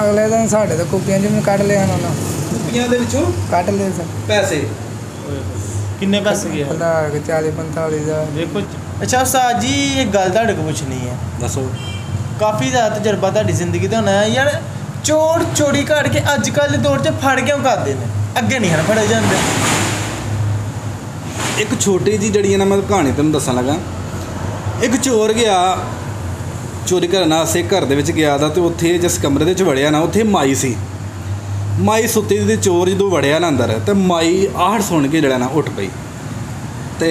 अगले दिन साढ़े तो कुपियाँ जी में कट लिया उन्होंने कुपियाँ दे विचों कट लिए सर पैसे किन्ने पैसे गए पता है 40-45 हज़ार ये कुछ। अच्छा साहब जी एक गल तुहाडे कोल पुछनी है दसो काफ़ी ज़्यादा तजर्बा तुहाडी जिंदगी दा होना है यार चोर चोरी करके अजकल दौर च फड़ क्यों करते हैं अगे नहीं है फड़े जाते। एक छोटी जी जी ना मैं कहानी तुहानूं दस्सन लगा एक चोर गया चोरी करना असें घर के गया था तो उत्थे जिस कमरे वड़िया ना उत्थे माई सी माई सुत्ती दी चोर जो वड़िया ना अंदर तो माई आहट सुन के जड़ा ना उठ पई तो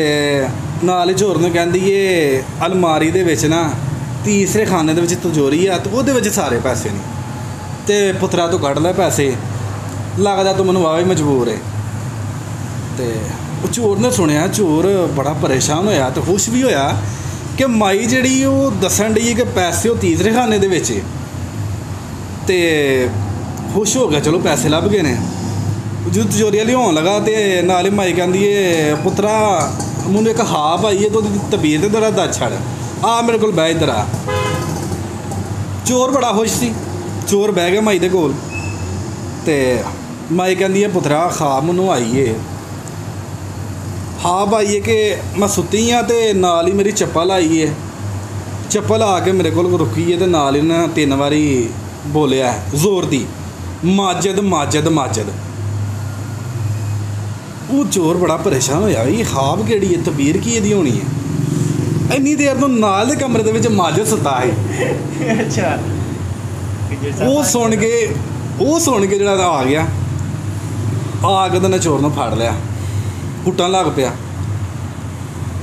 नाल चोर ने कहंदी ये अलमारी दे विच ना तीसरे खाने दे विच तिजोरी आ तो उहदे विच सारे पैसे ने तो पुत्तरा तू कढ़ लै पैसे लगदा तू मैनूं वावे मजबूर है तो चोर ने सुनिया चोर बड़ा परेशान होया तो खुश भी होया कि माई जी दसन डी कि पैसे वो तीसरे खाने दे विच ते खुश हो गया चलो पैसे लभ गए ने जो तिजोरिया लियान लगा तो नाल ही माई कहती है पुत्तरा मैनूं एक हा पाई है तो तबीयत दरा दस छड़ आ मेरे को बह इधर आ। चोर बड़ा खुश सी चोर बह गया माई दे कोल ते माई कहती है पुत्तरा खा मैनूं आई है हाँ भाई है कि मैं सुती हाँ तो नाल ही मेरी चप्पल आई है चप्पल आके मेरे को रुकी है तो नाल ही उन्हें 3 बारी बोलिया है जोर दी माजद माजद माजद। वो चोर बड़ा परेशान होया ये खाब केड़ी है तबीर की दी होनी है इन्नी देर तो नाल कमरे के माजद सुता है अच्छा वो सुन के जरा आ गया आ के तो उन्हें चोर ने फाड़ लिया कुटन लग पिया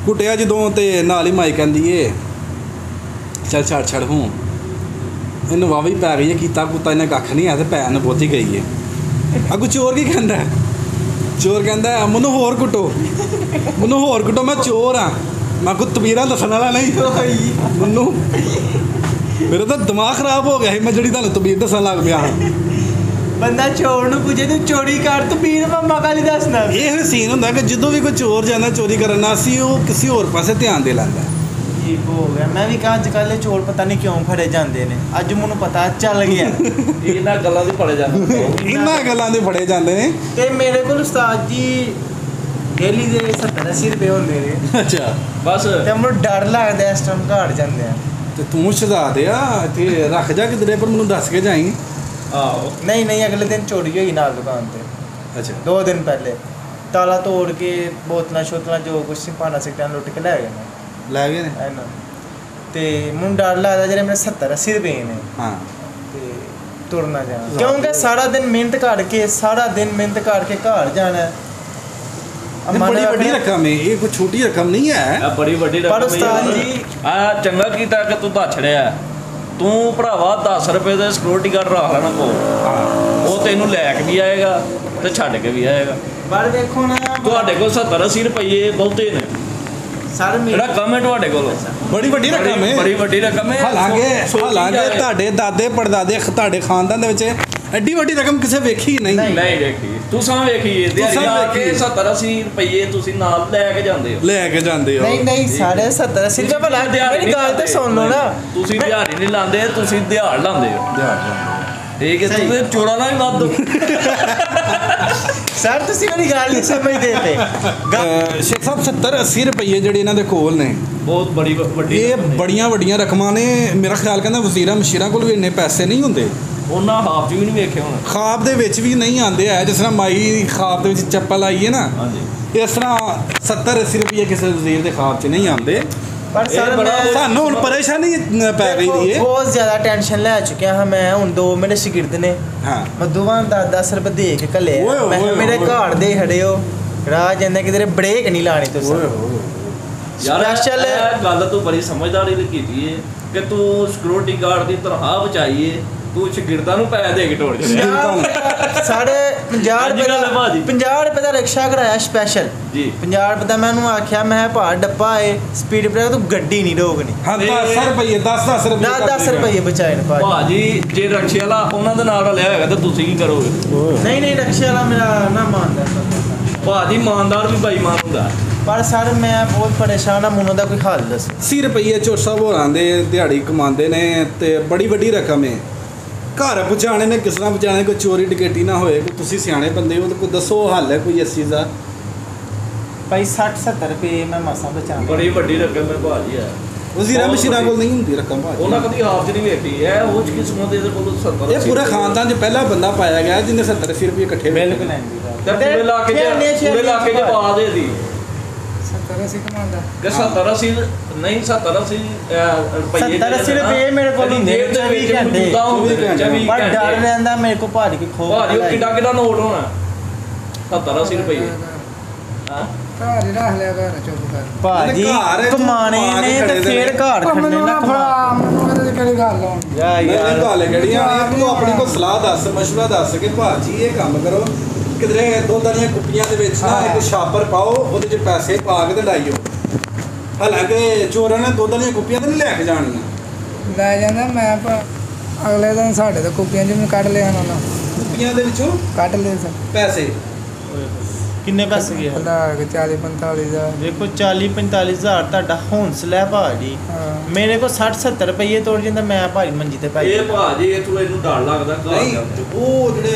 कुटिया जदों तो नाल ही माई कहती है चल छड़ छड़ हूँ इन वाह भी पै गई है कीता कुत्ता इन्हें कख नहीं है तो भैन बोती गई है अगू चोर की कहता है चोर कहता है मैनू होर कुटो मैं चोर हाँ मैं को तबीरा दसन वाला नहीं मैनू मेरा तो दिमाग खराब हो गया मैं जी तुम तबीर दसन लग पाया बंदा चोर नूं पुछे तू चोरी कर तू पीर मम्मा काली दसना यह सीन होंगे कि जो भी कोई चोर जाता चोरी करना असी वह किसी होर पासे ध्यान दे लैंदा जी हो गया मैं भी कहा अजकल चोर पता नहीं क्यों फड़े जाते हैं अज मैनूं पता चल गया इन्हां गल्लां दे फड़े जाते हैं तो मेरे को उस्ताद जी डेली दे 70-80 रुपये होंदे ने अच्छा बस ते मैनूं डर लगदा इस टाइम घर जांदे आ ते तूं छदा दे इत्थे रख जा किधरे पर मैनूं दस के जाई आओ नहीं अगले दिन चोरी हुई नाल दुकान पे अच्छा 2 दिन पहले ताला तोड़ के बोतल शोतल जो कुछ पाना सिकटा लुट के लै गए है ना तो मैं डर लगता जो मेरे 70-80 रुपये ने हाँ तुरना जाना क्योंकि सारा दिन मेहनत करके घर जाना बड़ी बड़ी रकम है ये कोई छोटी रकम नहीं है बड़ी बड़ी चंगा कीता कि तू दस छड़िया तू भरावा 10 रुपये का सिक्योरिटी गार्ड रख लेना को वो तेन लैके भी आएगा तो छड़ के भी आएगा पर देखो ना तुहाडे कोल 70-80 रुपये बहुते ने सर रकम है तुहाडे कोल बड़ी वड्डी रकम है हालांकि तुहाडे दादे पड़दादे तुहाडे खानदान दे विच एड्डी वड्डी रकम किसे वेखी नहीं तुसां वेखी दिहाड़ी ला के 70-80 रुपये तुसीं नाल लै के जांदे हो नहीं 70-80 रुपये भला मेरी गल ते सुन लो ना तुसीं दिहाड़ी नहीं लांदे तुसीं दिहाड़ लांदे हो ठीक है तुसीं चोरा ना ही मत सर तुसीं मेरी गल नहीं समझदे ते शेख साहब 70-80 रुपये जेह्ड़े इन्हां दे कोल ने बहुत बड़ी ये बड़ियां वड्डियां रकमां ने मेरा ख्याल कहंदा वजीरां मशीरां कोल भी इन्ने पैसे नहीं हुंदे उन्हें खाब भी नहीं वेखे होना खाब के भी नहीं आते है जिस तरह माई खाब के चप्पल आई है ना इस तरह 70-80 रुपये किसी वजीर के खाब च नहीं आते पर सानू हुण परेशानी पै गई है बहुत ज़्यादा टेंशन लै चुका हाँ मैं हुण 2 मेरे शिगिर्द ने हाँ मैं दोवां 10-10 रुपये दे के घले मेरे घर दे खड़े हो राह जांदे किधरे ब्रेक नहीं लानी तुस स्पेशल गल तू बड़ी समझदारी कीती है कि तू सिक्योरिटी गार्ड की तनख्वाह बचाई है ईमानदार भी बेईमान होता पर सर मैं बहुत परेशान हाँ मुनों का कोई हाल दस 80 रुपये चोर साहब होरां दे दिहाड़ी कमाते ने बड़ी वड्डी रकम है घर पहुँचाने ने किस तरह पहुँचाने, कोई चोरी डकैती ना होए, तुसीं सियाने बंदे हो तो कोई दसो हल है कोई इस चीज़ का। भाई 60-70 रुपये मैं मसा बचा, बड़ी वड्डी रकम है भाजी है, वजीरा मशीरा कोल नहीं हुंदी रकम भाजी, उन्हां कदी हाफ नहीं लेती है, वो किस्मत दे कोल 70 ये पूरा खानदान च पहला बंदा पाया गया जिन्हें 70 रुपये इकट्ठे बिल्कुल लाके के पा दे दी। 70 कमांदा ग 70 नहीं 70 रुपये 70 रुपये मेरे कोल हुंदे 24 घंटे पर डर रहिंदा मेरे को भाजी की खो भाजी किडा किडा नोट होना 70 रुपये हां घर रख लिया घर चुप कर भाजी कमाने ने ते फिर घर खड़ने ना खड़ा केड़ी गल आउंदी यार गल केड़ी आनी तू अपने को सलाह दस मशवरा दस के भाजी ये काम करो किधरे दो दानियां कुप्पियां दे विच ना एक छापर पाओ ओदे च पैसे पा के ते डाइयो। हालांकि चोरां ने दो दानियां कुप्पियां ते ले के जाणीआं ले जांदा मैं अगले दिन साडे ते कुप्पियां च मैं कट लेना ना कुप्पियां दे विचों कट ले सर पैसे किन्ने पैसे गए ना 40-45 हज़ार देखो 40-45 हज़ार ਤੁਹਾਡਾ ਹੌਂਸਲਾ ਭਾਜੀ ਮੇਰੇ ਕੋ 60-70 ਰੁਪਏ ਤੋੜ ਜਾਂਦਾ ਮੈਂ ਭਾਜੀ ਮੰਜੀ ਤੇ ਪੈ ਇਹ ਭਾਜੀ ਇਹ ਤੂੰ ਇਹਨੂੰ ਡਾਲ ਲੱਗਦਾ ਉਹ ਜਿਹੜੇ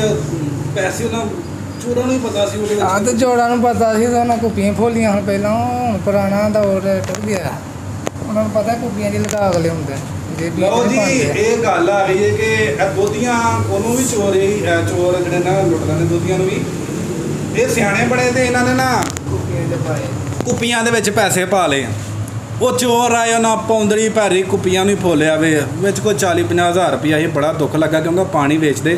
ਪੈਸੇ ਉਹਨਾਂ ਚੋਰਾਂ ਨੂੰ ਹੀ ਪਤਾ ਸੀ ਉਹਦੇ ਆ ਤੇ ਚੋਰਾਂ ਨੂੰ ਪਤਾ ਸੀ ਉਹਨਾਂ ਕੁੱਪੀਆਂ ਫੋਲੀਆਂ ਹੁਣ ਪਹਿਲਾਂ ਹੁਣ ਪੁਰਾਣਾ ਦੌਰ ਟੁੱਟ ਗਿਆ ਉਹਨਾਂ ਨੂੰ ਪਤਾ ਕੁੱਪੀਆਂ ਦੀ ਲਗਾ ਅਗਲੇ ਹੁੰਦੇ ਲਓ ਜੀ ਇਹ ਗੱਲ ਆ ਰਹੀ ਹੈ ਕਿ ਇਹ ਦੋਧੀਆਂ ਉਹਨੂੰ ਵੀ ਚੋਰ ਇਹ ਚੋਰ ਜਿਹੜੇ ਨਾ ਲੁੱਟਦੇ ਨੇ ਦੋਧੀਆਂ ਨੂੰ ਵੀ ये सियाने बने तो इन्होंने ना कुप्पियां दे विच पैसे पा ले वो चोर आए ना पौंदरी भैरी कुप्पियां नहीं फोलिया वे विच कोई 40-50 हज़ार रुपया ही बड़ा दुख लगा क्योंकि पानी बेचते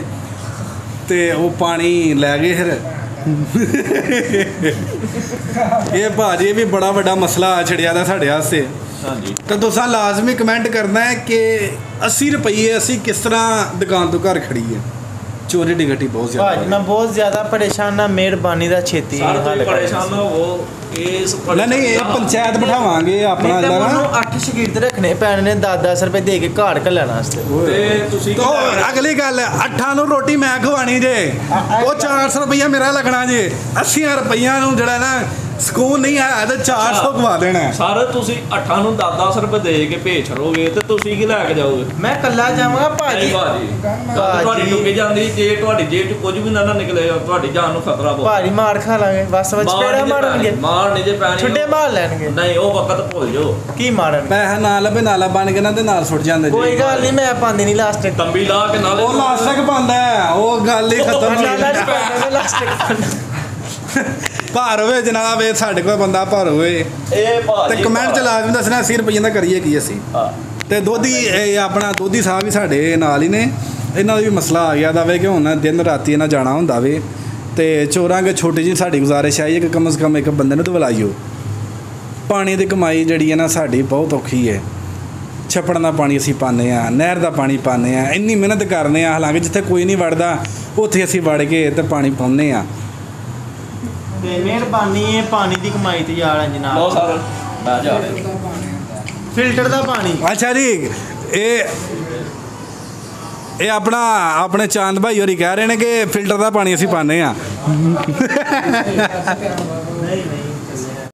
तो वो पानी लै गए फिर ये भाजी भी बड़ा बड़ा मसला छिड़िया था साढ़े वास्ते। तो तुसां लाजमी कमेंट करना है कि 80 रुपये असी किस तरह दुकान तो घर खड़ी है चोरी डिगटी बहुत ज़्यादा भाजी मैं बहुत ज़्यादा परेशान ना मेहरबानी का छेती परेशान ना हो नहीं ये पंचायत बिठावांगे अपना लगा 8 शगीर्द रखने पैने ने 10-10 रुपये दे के घर का लैना तो अगली गल 8 नूं रोटी मैं खवानी जे वो 400 रुपया मेरा लगना जे 80 रुपया जड़ा ना ਸਕੂਨ ਨਹੀਂ ਆਇਆ ਤੇ 400 ਗਵਾ ਦੇਣਾ ਸਰ ਤੁਸੀਂ 8 ਨੂੰ 10-10 ਰੁਪਏ ਦੇ ਕੇ ਭੇਜ ਛੜੋਗੇ ਤੇ ਤੁਸੀਂ ਕੀ ਲੈ ਕੇ ਜਾਓਗੇ ਮੈਂ ਕੱਲਾ ਜਾਵਾਂਗਾ ਭਾਜੀ ਤੁਹਾਡੀ ਟੁੱਕੇ ਜਾਂਦੀ ਜੇ ਤੁਹਾਡੀ ਜੇਬ ਚ ਕੁਝ ਵੀ ਨਾ ਨਿਕਲੇ ਤੁਹਾਡੀ ਜਾਨ ਨੂੰ ਖਤਰਾ ਬਹੁਤ ਭਾਜੀ ਮਾਰ ਖਾ ਲਾਂਗੇ ਬਸ ਵਿੱਚ ਪੇੜਾ ਮਾਰਨਗੇ ਮਾਰ ਨਹੀਂ ਜੇ ਪੈਣੀ ਛੁੱਡੇ ਮਾਰ ਲੈਣਗੇ ਨਹੀਂ ਉਹ ਵਕਤ ਭੁੱਲ ਜਾਓ ਕੀ ਮਾਰਨ ਪੈਸਾ ਨਾ ਲੱਭੇ ਨਾਲਾ ਬਣ ਕੇ ਨਾ ਤੇ ਨਾਲ ਸੁੱਟ ਜਾਂਦੇ ਜੀ ਕੋਈ ਗੱਲ ਨਹੀਂ ਮੈਂ ਪਾਉਂਦੀ ਨਹੀਂ ਲਾਸਟਿਕ ਤੰਬੀ ਲਾ ਕੇ ਨਾਲ ਉਹ ਲਾਸਟਿਕ ਪਾਉਂਦਾ ਉਹ ਗੱਲ ਹੀ ਖਤਮ ਨਹੀਂ ਲਾਸਟਿਕ भार हो जनाब ये साढ़े को बंदा भार हो कमेंट च लाजमी दसना 80 रुपये का करिए की असी तो दोधी अपना दोधी साहब भी साढ़े नाल ही ने इन्हों भी मसला आ गया वे कि हूँ दिन रात इन्हें जाना होंगे वे तो चोरां के छोटी जी साड़ी गुजारिश आई है कि कम से कम एक बंदे तो बुलाइयो पानी की कमाई जी ना साड़ी बहुत औखी है छप्पड़ का पानी असी पाने नहर का पानी पाने इन्नी मेहनत करने हालांकि जिथे कोई नहीं वड़ता उत्थे असी वड़ के तो पानी पाने मेहरबानी पानी की कमाई तो यार जनाब फिल्टर का पानी अच्छा जी ये अपना अपने चांद भाई होरी कह रहे हैं कि फिल्टर का पानी असी पाने